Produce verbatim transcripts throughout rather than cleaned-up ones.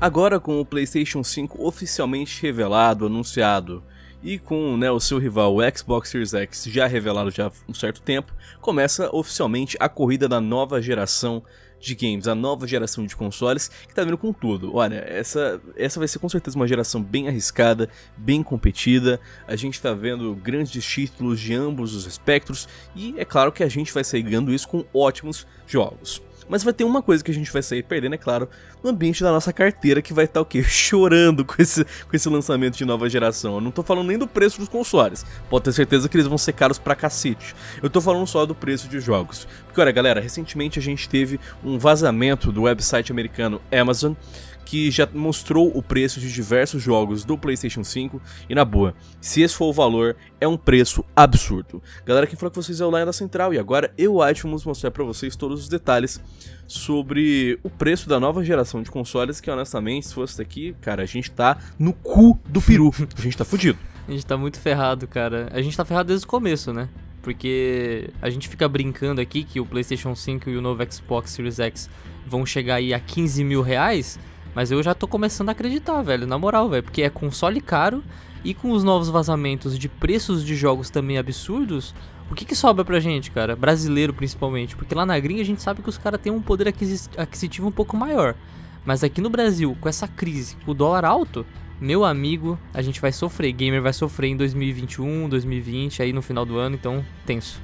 Agora com o PlayStation cinco oficialmente revelado, anunciado, e com, né, o seu rival o Xbox Series X já revelado já há um certo tempo, começa oficialmente a corrida da nova geração de games, a nova geração de consoles, que tá vindo com tudo. Olha, essa, essa vai ser com certeza uma geração bem arriscada, bem competida, a gente tá vendo grandes títulos de ambos os espectros, e é claro que a gente vai sair ganhando isso com ótimos jogos. Mas vai ter uma coisa que a gente vai sair perdendo, é claro, no ambiente da nossa carteira, que vai estar o quê? Chorando com esse, com esse lançamento de nova geração. Eu não tô falando nem do preço dos consoles, pode ter certeza que eles vão ser caros pra cacete. Eu tô falando só do preço de jogos. Porque olha galera, recentemente a gente teve um vazamento do website americano Amazon, que já mostrou o preço de diversos jogos do PlayStation cinco, e na boa, se esse for o valor, é um preço absurdo. Galera, quem falou com vocês é o Lion da Central, e agora eu acho que vamos mostrar pra vocês todos os detalhes sobre o preço da nova geração de consoles, que honestamente, se fosse daqui, cara, a gente tá no cu do peru, a gente tá fudido. A gente tá muito ferrado, cara, a gente tá ferrado desde o começo, né? Porque a gente fica brincando aqui que o PlayStation cinco e o novo Xbox Series X vão chegar aí a quinze mil reais, mas eu já tô começando a acreditar, velho, na moral, velho, porque é console caro e com os novos vazamentos de preços de jogos também absurdos, o que que sobra pra gente, cara? Brasileiro, principalmente, porque lá na gringa a gente sabe que os caras têm um poder aquisitivo um pouco maior, mas aqui no Brasil, com essa crise, com o dólar alto, meu amigo, a gente vai sofrer, gamer vai sofrer em dois mil e vinte e um, dois mil e vinte, aí no final do ano, então, tenso.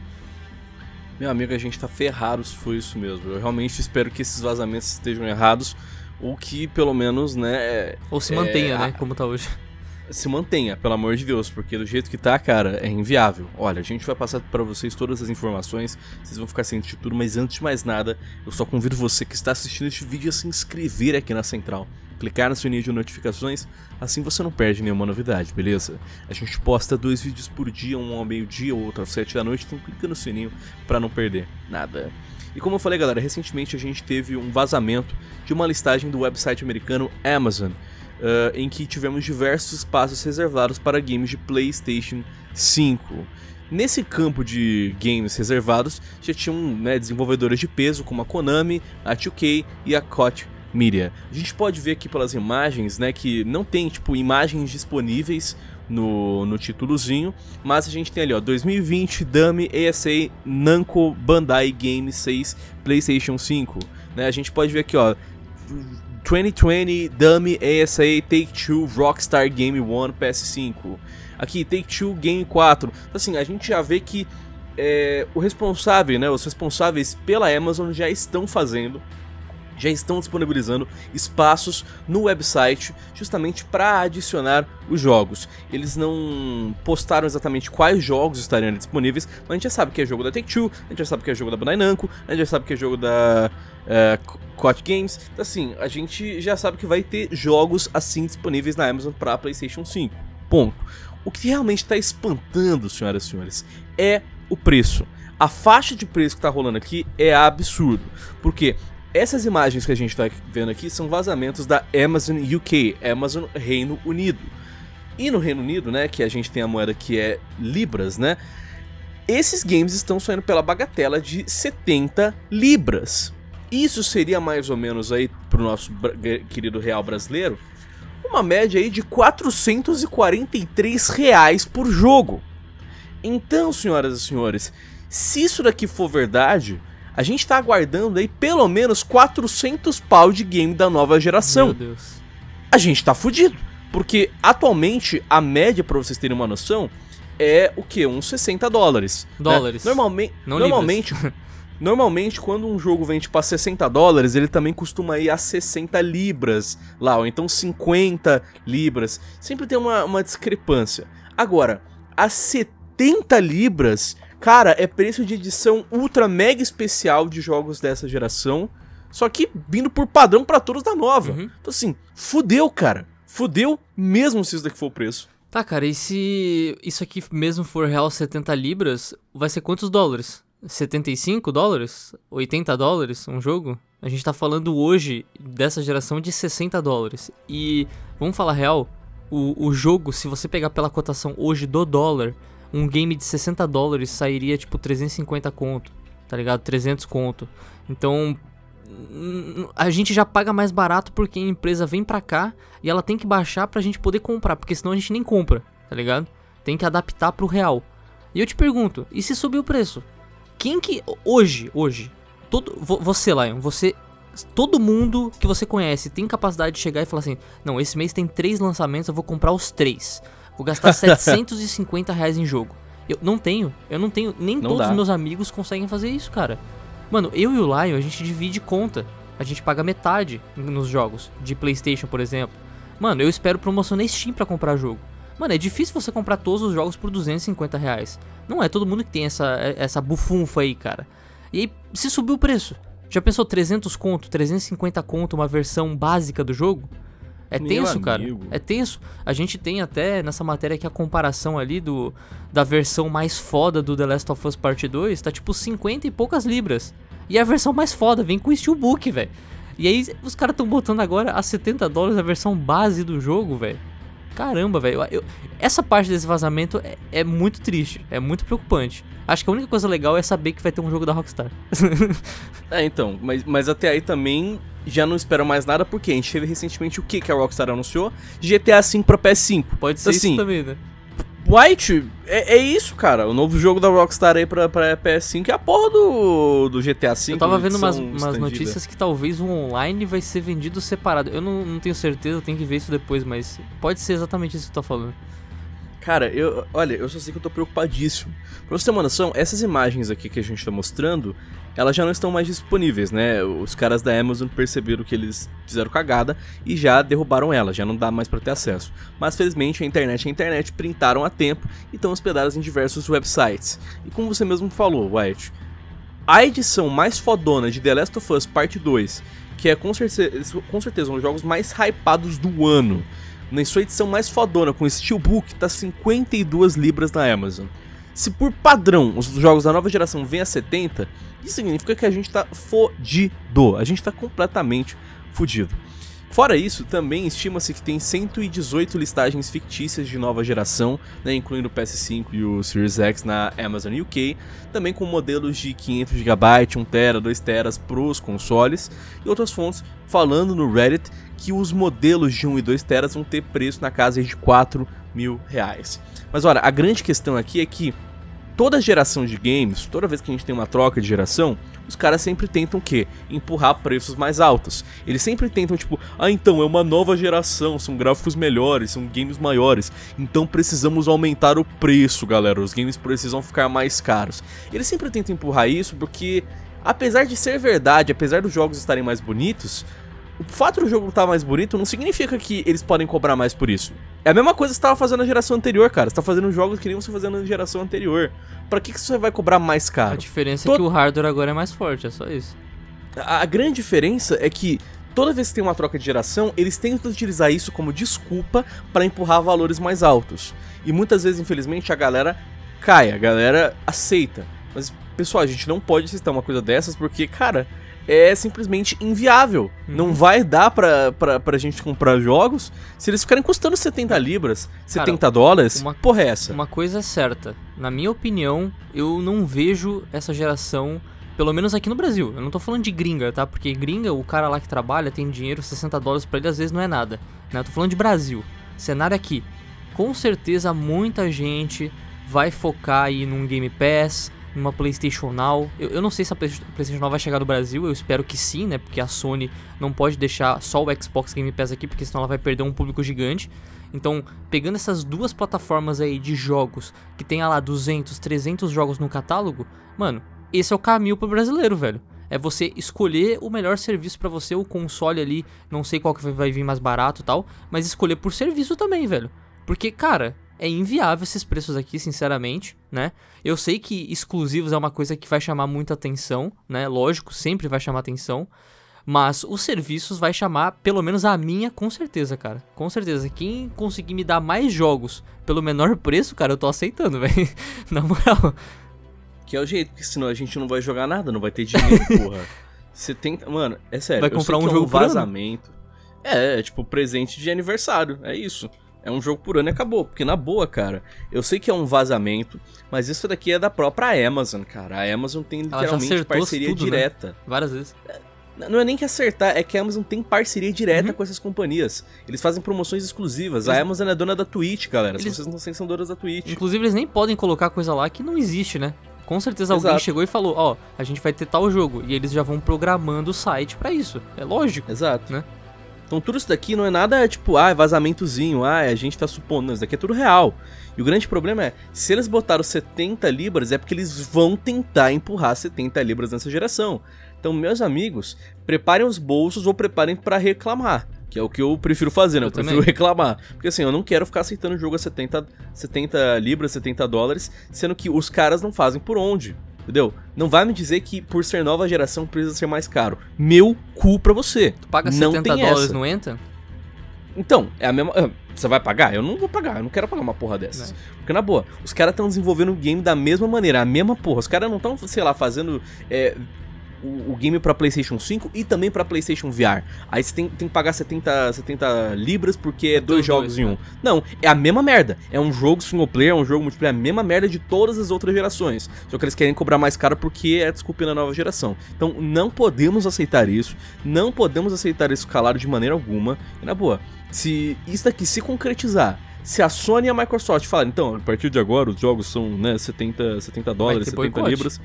Meu amigo, a gente tá ferrado se foi isso mesmo, eu realmente espero que esses vazamentos estejam errados, ou que pelo menos, né... Ou se mantenha, é, né, como tá hoje. Se mantenha, pelo amor de Deus, porque do jeito que tá, cara, é inviável. Olha, a gente vai passar pra vocês todas as informações, vocês vão ficar cientes de tudo, mas antes de mais nada, eu só convido você que está assistindo este vídeo a se inscrever aqui na Central. Clicar no sininho de notificações, assim você não perde nenhuma novidade, beleza? A gente posta dois vídeos por dia, um ao meio-dia, outro às sete da noite, então clica no sininho pra não perder nada. E como eu falei galera, recentemente a gente teve um vazamento de uma listagem do website americano Amazon, uh, em que tivemos diversos espaços reservados para games de PlayStation cinco. Nesse campo de games reservados, já tinham, né, desenvolvedores de peso como a Konami, a two K e a Koch Media. A gente pode ver aqui pelas imagens, né, que não tem tipo imagens disponíveis no, no títulozinho, mas a gente tem ali, ó, dois mil e vinte, Dummy, E S A, Namco, Bandai Game seis, PlayStation cinco, né, a gente pode ver aqui, ó, dois mil e vinte, Dummy, E S A, Take-Two, Rockstar, Game um, P S cinco, aqui, Take-Two, Game quatro, assim, a gente já vê que é, o responsável, né, os responsáveis pela Amazon já estão fazendo Já estão disponibilizando espaços no website justamente para adicionar os jogos. Eles não postaram exatamente quais jogos estariam disponíveis, mas a gente já sabe que é jogo da Take-Two, a gente já sabe que é jogo da Bandai Namco, a gente já sabe que é jogo da uh, Koch Games. Então, assim, a gente já sabe que vai ter jogos assim disponíveis na Amazon para PlayStation cinco. Ponto. O que realmente está espantando, senhoras e senhores, é o preço. A faixa de preço que está rolando aqui é absurdo, porque essas imagens que a gente está vendo aqui são vazamentos da Amazon U K, Amazon Reino Unido. E no Reino Unido, né, que a gente tem a moeda que é libras, né, esses games estão saindo pela bagatela de setenta libras. Isso seria mais ou menos aí para o nosso querido real brasileiro, uma média aí de quatrocentos e quarenta e três reais por jogo. Então, senhoras e senhores, se isso daqui for verdade, a gente tá aguardando aí pelo menos quatrocentos pau de game da nova geração. Meu Deus. A gente tá fudido, porque atualmente a média, pra vocês terem uma noção, é o que? Uns sessenta dólares. Dólares. Né? Normalme Não normalmente, normalmente, quando um jogo vende pra sessenta dólares, ele também costuma ir a sessenta libras lá, ou então cinquenta libras. Sempre tem uma, uma discrepância. Agora, a setenta libras... Cara, é preço de edição ultra mega especial de jogos dessa geração, só que vindo por padrão pra todos da nova. Uhum. Então assim, fudeu, cara. Fudeu mesmo se isso daqui for o preço. Tá, cara, e se isso aqui mesmo for real setenta libras, vai ser quantos dólares? setenta e cinco dólares? oitenta dólares um jogo? A gente tá falando hoje dessa geração de sessenta dólares. E, vamos falar real, o, o jogo, se você pegar pela cotação hoje do dólar, um game de sessenta dólares sairia tipo trezentos e cinquenta conto, tá ligado? trezentos conto. Então, a gente já paga mais barato porque a empresa vem pra cá e ela tem que baixar pra gente poder comprar, porque senão a gente nem compra, tá ligado? Tem que adaptar pro real. E eu te pergunto, e se subir o preço? Quem que... Hoje, hoje, todo, você, Lion, você... Todo mundo que você conhece tem capacidade de chegar e falar assim: não, esse mês tem três lançamentos, eu vou comprar os três. Vou gastar setecentos e cinquenta reais em jogo. Eu não tenho, eu não tenho, nem não todos os meus amigos conseguem fazer isso, cara. Mano, eu e o Lion, a gente divide conta. A gente paga metade nos jogos, de PlayStation, por exemplo. Mano, eu espero promoção na Steam pra comprar jogo. Mano, é difícil você comprar todos os jogos por duzentos e cinquenta reais. Não é todo mundo que tem essa, essa bufunfa aí, cara. E aí, se subir o preço? Já pensou trezentos conto, trezentos e cinquenta conto, uma versão básica do jogo? É tenso, cara, é tenso. A gente tem até nessa matéria aqui a comparação ali do, da versão mais foda do The Last of Us Part dois. Tá tipo cinquenta e poucas libras. E a versão mais foda vem com steelbook, velho. E aí os caras tão botando agora a setenta dólares a versão base do jogo, velho. Caramba, velho, essa parte desse vazamento é, é muito triste, é muito preocupante. Acho que a única coisa legal é saber que vai ter um jogo da Rockstar. É, então, mas, mas até aí também já não espero mais nada, porque a gente teve recentemente o que que a Rockstar anunciou? G T A cinco pra P S cinco. Pode ser assim, isso também, né? White, é, é isso, cara, o novo jogo da Rockstar aí pra, pra P S cinco é a porra do, do G T A cinco. Eu tava vendo umas, umas notícias que talvez o online vai ser vendido separado. Eu não, não tenho certeza, eu tenho que ver isso depois, mas pode ser exatamente isso que tu tá falando. Cara, eu, olha, eu só sei que eu tô preocupadíssimo. Pra você ter uma noção, essas imagens aqui que a gente tá mostrando, elas já não estão mais disponíveis, né? Os caras da Amazon perceberam que eles fizeram cagada e já derrubaram ela, já não dá mais pra ter acesso. Mas felizmente a internet, a internet printaram a tempo e estão hospedadas em diversos websites. E como você mesmo falou, White, a edição mais fodona de The Last of Us Part dois, que é com certeza, com certeza um dos jogos mais hypados do ano, na sua edição mais fodona, com steelbook, tá cinquenta e duas libras na Amazon. Se por padrão os jogos da nova geração vêm a setenta, isso significa que a gente tá fodido. A gente tá completamente fodido. Fora isso, também estima-se que tem cento e dezoito listagens fictícias de nova geração, né, incluindo o P S cinco e o Series X na Amazon U K, também com modelos de quinhentos gigabytes, um terabyte, dois terabytes pros consoles, e outras fontes falando no Reddit que os modelos de um e dois terabytes vão ter preço na casa de quatro mil reais. Mas olha, a grande questão aqui é que toda geração de games, toda vez que a gente tem uma troca de geração, os caras sempre tentam o quê? Empurrar preços mais altos. Eles sempre tentam, tipo, ah, então, é uma nova geração, são gráficos melhores, são games maiores, então precisamos aumentar o preço, galera, os games precisam ficar mais caros. Eles sempre tentam empurrar isso porque, apesar de ser verdade, apesar dos jogos estarem mais bonitos, o fato do jogo estar mais bonito não significa que eles podem cobrar mais por isso. É a mesma coisa que você estava fazendo na geração anterior, cara. Você está fazendo jogos que nem você fazendo na geração anterior. Pra que, que você vai cobrar mais caro? A diferença Tô... é que o hardware agora é mais forte, é só isso. A, a grande diferença é que toda vez que tem uma troca de geração, eles tentam utilizar isso como desculpa para empurrar valores mais altos. E muitas vezes, infelizmente, a galera cai, a galera aceita. Mas, pessoal, a gente não pode aceitar uma coisa dessas porque, cara, é simplesmente inviável. Uhum. Não vai dar pra, pra, pra gente comprar jogos se eles ficarem custando setenta libras, cara, setenta dólares. Uma, porra, é essa? Uma coisa é certa. Na minha opinião, eu não vejo essa geração, pelo menos aqui no Brasil. Eu não tô falando de gringa, tá? Porque gringa, o cara lá que trabalha, tem dinheiro, sessenta dólares pra ele, às vezes não é nada, né? Eu tô falando de Brasil. Cenário aqui. Com certeza muita gente vai focar aí num Game Pass, numa PlayStation Now. Eu, eu não sei se a PlayStation Now vai chegar no Brasil, eu espero que sim, né? Porque a Sony não pode deixar só o Xbox Game Pass aqui, porque senão ela vai perder um público gigante. Então, pegando essas duas plataformas aí de jogos, que tem ah lá duzentos, trezentos jogos no catálogo, mano, esse é o caminho pro brasileiro, velho. É você escolher o melhor serviço pra você, o console ali, não sei qual que vai vir mais barato e tal, mas escolher por serviço também, velho. Porque, cara, é inviável esses preços aqui, sinceramente, né? Eu sei que exclusivos é uma coisa que vai chamar muita atenção, né? Lógico, sempre vai chamar atenção. Mas os serviços vai chamar, pelo menos a minha, com certeza, cara. Com certeza. Quem conseguir me dar mais jogos pelo menor preço, cara, eu tô aceitando, velho. Na moral. Que é o jeito, porque senão a gente não vai jogar nada, não vai ter dinheiro, porra. Você tem... Mano, é sério. Vai comprar um jogo vazamento. É, é tipo presente de aniversário, é isso. É um jogo por ano e acabou, porque na boa, cara, eu sei que é um vazamento, mas isso daqui é da própria Amazon, cara. A Amazon tem literalmente parceria tudo, direta. Né? Várias vezes. Não é nem que acertar, é que a Amazon tem parceria direta uhum. com essas companhias. Eles fazem promoções exclusivas. Eles... A Amazon é dona da Twitch, galera. Eles... Se vocês não são sensadoras da Twitch. Inclusive, eles nem podem colocar coisa lá que não existe, né? Com certeza alguém Exato. Chegou e falou, ó, oh, a gente vai ter tal jogo. E eles já vão programando o site pra isso. É lógico. Exato. Né? Então tudo isso daqui não é nada tipo, ah, vazamentozinho, ah, a gente tá supondo. Não, isso daqui é tudo real. E o grande problema é, se eles botaram setenta libras, é porque eles vão tentar empurrar setenta libras nessa geração. Então, meus amigos, preparem os bolsos ou preparem pra reclamar, que é o que eu prefiro fazer, né? Eu, eu prefiro também. reclamar. Porque assim, eu não quero ficar aceitando o jogo a setenta libras, setenta dólares, sendo que os caras não fazem por onde, entendeu? Não vai me dizer que por ser nova geração precisa ser mais caro. Meu cu pra você. Tu paga setenta dólares, não entra? Então, é a mesma... Você vai pagar? Eu não vou pagar, eu não quero pagar uma porra dessas. Não. Porque na boa, os caras estão desenvolvendo o game da mesma maneira, a mesma porra. Os caras não estão, sei lá, fazendo... É... o game pra PlayStation cinco e também pra PlayStation V R. Aí você tem, tem que pagar setenta libras porque é dois jogos em um. Não, é a mesma merda. É um jogo single player, é um jogo multiplayer, é a mesma merda de todas as outras gerações. Só que eles querem cobrar mais caro porque é desculpa na nova geração. Então não podemos aceitar isso. Não podemos aceitar isso calado de maneira alguma. E na boa, se isso daqui se concretizar, se a Sony e a Microsoft falarem, então, a partir de agora os jogos são, né, setenta dólares, setenta libras...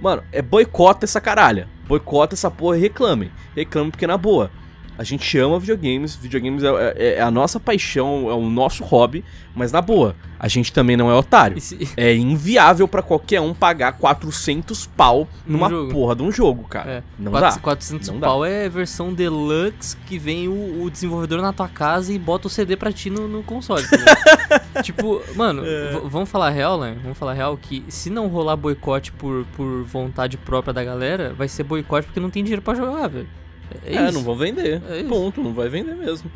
Mano, é boicota essa caralha. Boicota essa porra e reclamem. Reclamem porque, na boa, a gente ama videogames. Videogames é, é, é a nossa paixão, é o nosso hobby. Mas, na boa, a gente também não é otário. Se... É inviável pra qualquer um pagar quatrocentos pau numa um porra de um jogo, cara. É. Não dá. quatrocentos pau é versão deluxe que vem o, o desenvolvedor na tua casa e bota o C D pra ti no, no console. Tipo, mano, é. vamos falar real, né? Vamos falar real que se não rolar boicote por, por vontade própria da galera, vai ser boicote porque não tem dinheiro pra jogar, velho. É, é não vão vender, é ponto, não vai vender mesmo.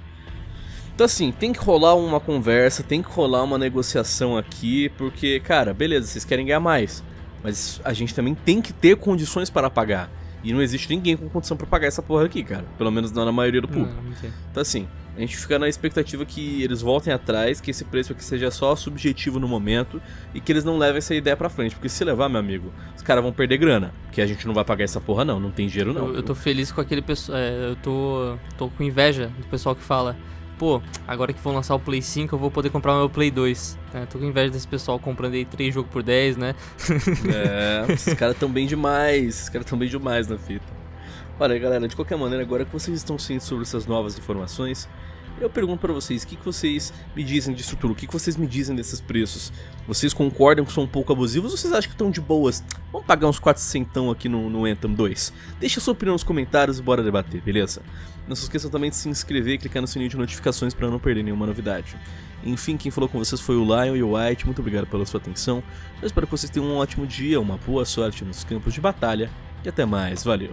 Então assim, tem que rolar uma conversa, tem que rolar uma negociação aqui, porque, cara, beleza, vocês querem ganhar mais, mas a gente também tem que ter condições para pagar. E não existe ninguém com condição para pagar essa porra aqui, cara. Pelo menos não na maioria do público. Não, não então assim, a gente fica na expectativa que eles voltem atrás, que esse preço aqui seja só subjetivo no momento e que eles não levem essa ideia pra frente. Porque se levar, meu amigo, os caras vão perder grana. Porque a gente não vai pagar essa porra não, não tem dinheiro não. Eu, eu tô feliz com aquele pessoal, é, eu tô, tô com inveja do pessoal que fala, pô, agora que vão lançar o Play cinco eu vou poder comprar o meu Play dois. É, tô com inveja desse pessoal comprando aí três jogos por dez, né? É, esses caras tão bem demais, esses caras tão bem demais na fita. Olha, galera, de qualquer maneira, agora que vocês estão cientes sobre essas novas informações, eu pergunto pra vocês, o que, que vocês me dizem disso tudo? O que, que vocês me dizem desses preços? Vocês concordam que são um pouco abusivos ou vocês acham que estão de boas? Vamos pagar uns quatrocentão aqui no, no Anthem dois. Deixa a sua opinião nos comentários e bora debater, beleza? Não se esqueçam também de se inscrever e clicar no sininho de notificações pra não perder nenhuma novidade. Enfim, quem falou com vocês foi o Lion e o White, muito obrigado pela sua atenção. Eu espero que vocês tenham um ótimo dia, uma boa sorte nos campos de batalha e até mais, valeu!